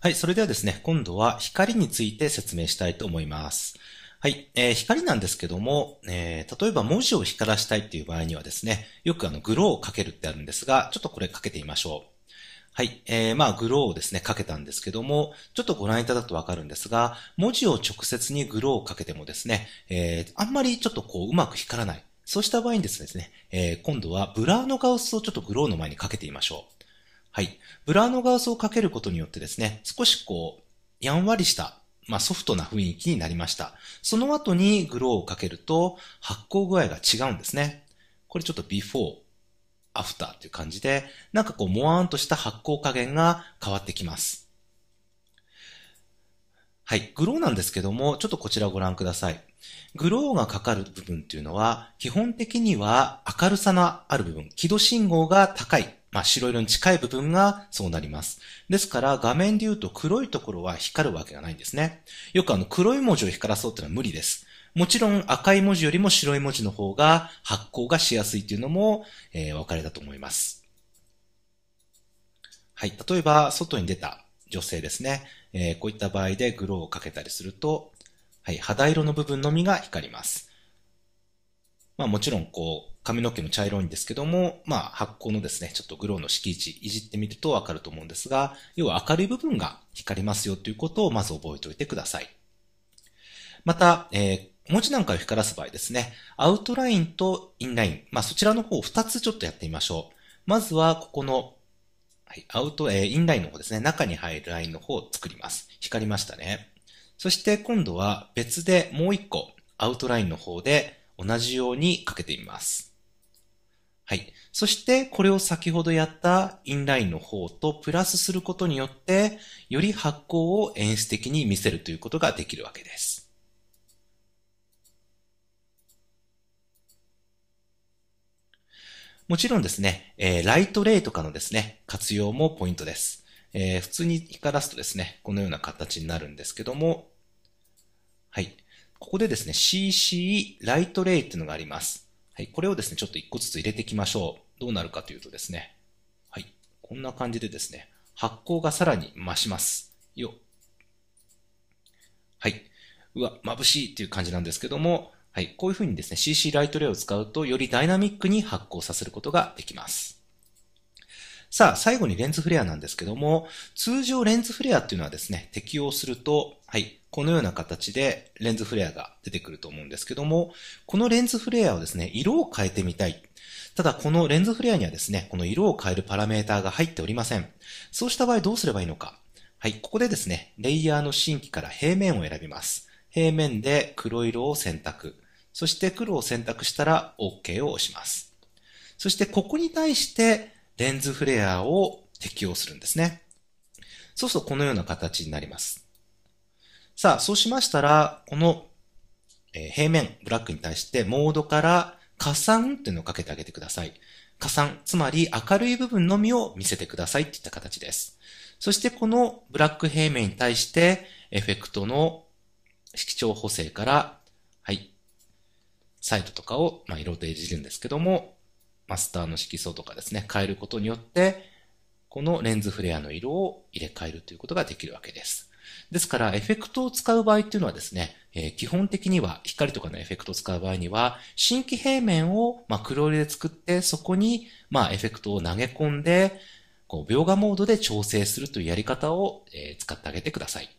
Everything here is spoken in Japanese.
はい、それではですね、今度は光について説明したいと思います。はい、光なんですけども、例えば文字を光らしたいっていう場合にはですね、よくグローをかけるってあるんですが、ちょっとこれかけてみましょう。はい、グローをですね、かけたんですけども、ちょっとご覧いただくとわかるんですが、文字を直接にグローをかけてもですね、あんまりちょっとうまく光らない。そうした場合にですね、今度はブラーのガウスをちょっとグローの前にかけてみましょう。はい。ブラーのガウスをかけることによってですね、少しやんわりした、ソフトな雰囲気になりました。その後にグローをかけると、発光具合が違うんですね。これちょっとビフォー、アフターっていう感じで、なんかもわーんとした発光加減が変わってきます。はい。グローなんですけども、ちょっとこちらをご覧ください。グローがかかる部分っていうのは、基本的には明るさのある部分、輝度信号が高い。白色に近い部分がそうなります。ですから、画面で言うと黒いところは光るわけがないんですね。よく黒い文字を光らそうっていうのは無理です。もちろん赤い文字よりも白い文字の方が発光がしやすいっていうのも、お分かりだと思います。はい。例えば、外に出た女性ですね。こういった場合でグローをかけたりすると、はい、肌色の部分のみが光ります。もちろん、髪の毛も茶色いんですけども、発光のですね、ちょっとグローの敷地いじってみるとわかると思うんですが、要は明るい部分が光りますよということをまず覚えておいてください。また、文字なんかを光らす場合ですね、アウトラインとインライン、そちらの方を2つちょっとやってみましょう。まずは、ここの、はい、インラインの方ですね、中に入るラインの方を作ります。光りましたね。そして今度は別でもう1個、アウトラインの方で同じようにかけてみます。はい。そして、これを先ほどやったインラインの方とプラスすることによって、より発光を演出的に見せるということができるわけです。もちろんですね、ライトレイとかのですね、活用もポイントです。普通に光らすとですね、このような形になるんですけども、はい。ここでですね、CC ライトレイっていうのがあります。はい、これをですね、ちょっと1個ずつ入れていきましょう。どうなるかというとですね、はい、こんな感じでですね、発光がさらに増します。よ。はい。うわ、眩しいっていう感じなんですけども、はい、こういう風にですね、CC ライトレイを使うと、よりダイナミックに発光させることができます。さあ、最後にレンズフレアなんですけども、通常レンズフレアっていうのはですね、適用すると、はい、このような形でレンズフレアが出てくると思うんですけども、このレンズフレアをですね、色を変えてみたい。ただこのレンズフレアにはですね、この色を変えるパラメーターが入っておりません。そうした場合どうすればいいのか。はい、ここでですね、レイヤーの新規から平面を選びます。平面で黒色を選択。そして黒を選択したら OK を押します。そしてここに対してレンズフレアを適用するんですね。そうするとこのような形になります。さあ、そうしましたら、この平面、ブラックに対して、モードから加算っていうのをかけてあげてください。加算、つまり明るい部分のみを見せてくださいっていった形です。そしてこのブラック平面に対して、エフェクトの色調補正から、はい、サイドとかを色でいじるんですけども、マスターの色相とかですね、変えることによって、このレンズフレアの色を入れ替えるということができるわけです。ですから、エフェクトを使う場合っていうのはですね、基本的には光とかのエフェクトを使う場合には、新規平面を黒色で作って、そこにエフェクトを投げ込んで、描画モードで調整するというやり方を使ってあげてください。